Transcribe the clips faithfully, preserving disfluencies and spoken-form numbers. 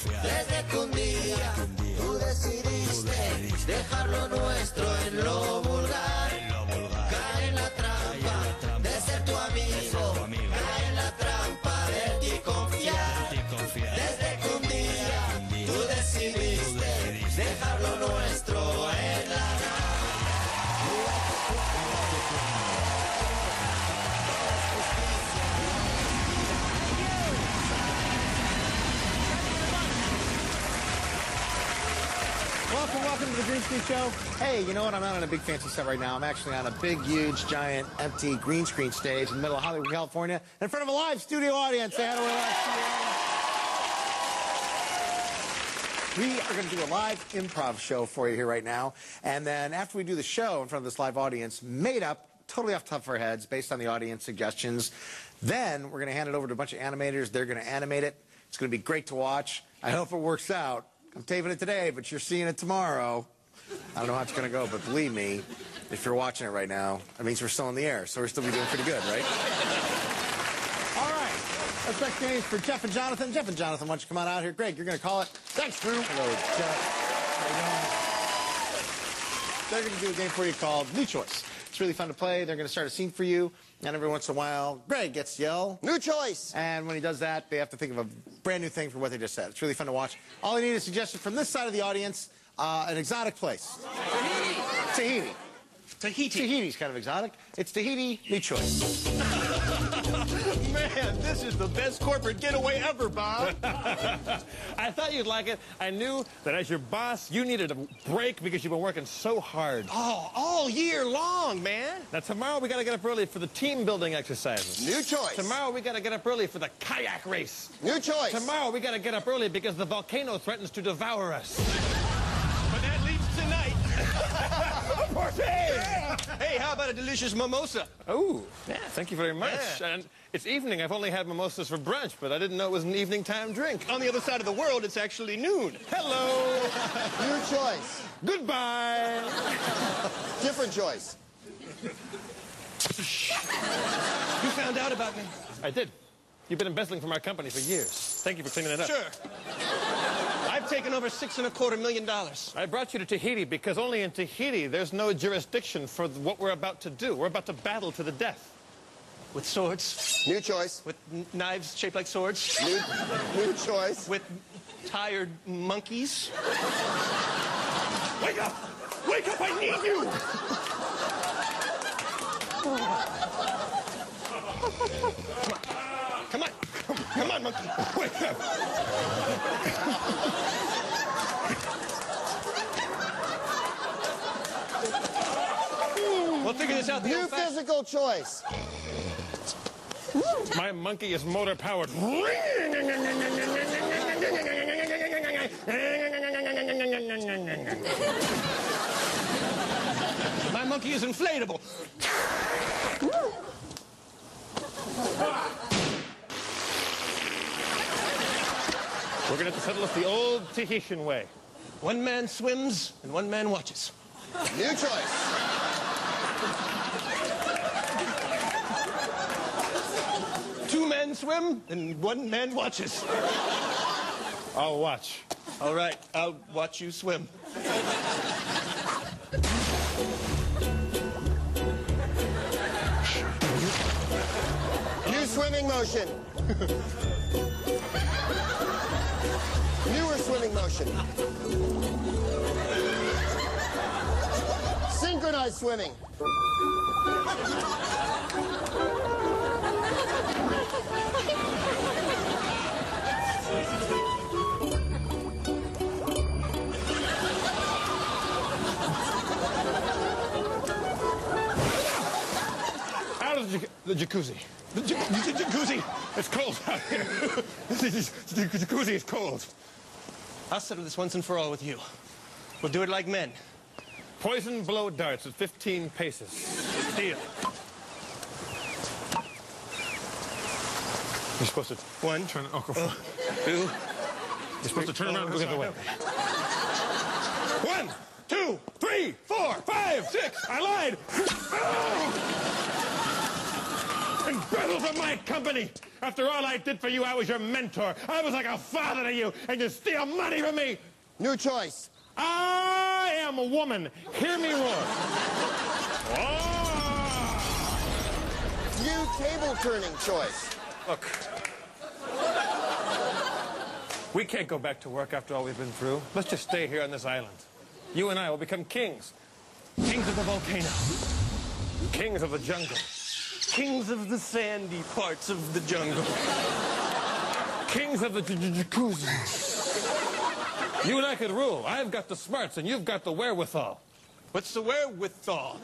confiar. Desde que un día tú decidiste dejar lo nuestro en lo vulgar, cae en la trampa de ser tu amigo, cae en la trampa de ti confiar. Desde que un día tú decidiste dejar lo nuestro en la Welcome, welcome to the Green Screen Show. Hey, you know what? I'm not on a big fancy set right now. I'm actually on a big, huge, giant, empty green screen stage in the middle of Hollywood, California, in front of a live studio audience. Say hi to our live studio audience. We are going to do a live improv show for you here right now. And then after we do the show in front of this live audience, made up, totally off the top of our heads, based on the audience suggestions, then we're going to hand it over to a bunch of animators. They're going to animate it. It's going to be great to watch. I hope it works out. I'm taping it today, but you're seeing it tomorrow. I don't know how it's going to go, but believe me, if you're watching it right now, that means we're still in the air, so we're still be doing pretty good, right? All right. Let's make names for Jeff and Jonathan. Jeff and Jonathan, why don't you come on out here? Greg, you're going to call it. Thanks, Drew. Hello, Jeff. They're going to do a game for you called New Choice. It's really fun to play. They're going to start a scene for you, and every once in a while, Greg gets to yell, "New choice!" And when he does that, they have to think of a brand new thing for what they just said. It's really fun to watch. All you need is a suggestion from this side of the audience, uh, an exotic place. Tahiti. Tahiti. Tahiti. Tahiti's kind of exotic. It's Tahiti, new choice. Man, this is the best corporate getaway ever, Bob. I thought you'd like it. I knew that as your boss, you needed a break because you've been working so hard. Oh, all year long, man. Now, tomorrow we got to get up early for the team-building exercises. New choice. Tomorrow we got to get up early for the kayak race. New choice. Tomorrow we got to get up early because the volcano threatens to devour us. But that leaves tonight. Hey. Hey, how about a delicious mimosa? Oh, yeah, thank you very much. Yeah. And it's evening. I've only had mimosas for brunch, but I didn't know it was an evening time drink. On the other side of the world, it's actually noon. Hello. New choice. Goodbye. Different choice. You found out about me. I did. You've been embezzling from our company for years. Thank you for cleaning it up. Sure. I've taken over six and a quarter million dollars. I brought you to Tahiti because only in Tahiti there's no jurisdiction for what we're about to do. We're about to battle to the death. With swords. New choice. With knives shaped like swords. New, new choice. With tired monkeys. Wake up! Wake up, I need you! Come on. Come on. Come on, monkey. Wake up. We'll figure this out. New physical choice. My monkey is motor powered. My monkey is inflatable. We're going to have to settle it the old Tahitian way. One man swims and one man watches. New choice. Two men swim and one man watches. I'll watch. All right, I'll watch you swim. New swimming motion. Newer swimming motion. Synchronized swimming. Out of the, the jacuzzi. The, j the jacuzzi. It's cold out here. The jacuzzi is cold. I'll settle this once and for all with you. We'll do it like men. Poison blow darts at fifteen paces. Deal. You're supposed to... One. Turn it... Oh, go uh, two. You're supposed to turn around and look at the way. One, two, three, four, five, six. I lied. Oh! and brittle for my company. After all I did for you, I was your mentor. I was like a father to you, and you steal money from me. New choice. I am a woman. Hear me roar. Oh. New table-turning choice. Look. We can't go back to work after all we've been through. Let's just stay here on this island. You and I will become kings. Kings of the volcano. Kings of the jungle. Kings of the sandy parts of the jungle. Kings of the jacuzzi. You and I could rule. I've got the smarts and you've got the wherewithal. What's the wherewithal?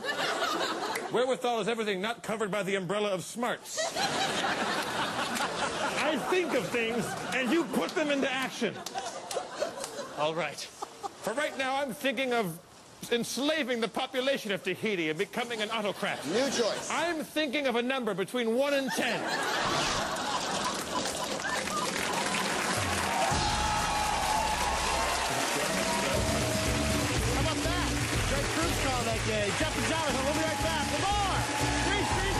Wherewithal is everything not covered by the umbrella of smarts. I think of things, and you put them into action. All right. For right now, I'm thinking of enslaving the population of Tahiti and becoming an autocrat. New choice. I'm thinking of a number between one and ten. How about that? Great cruise call that day. Jeff and Jonathan, we'll be right back. For more Green Screen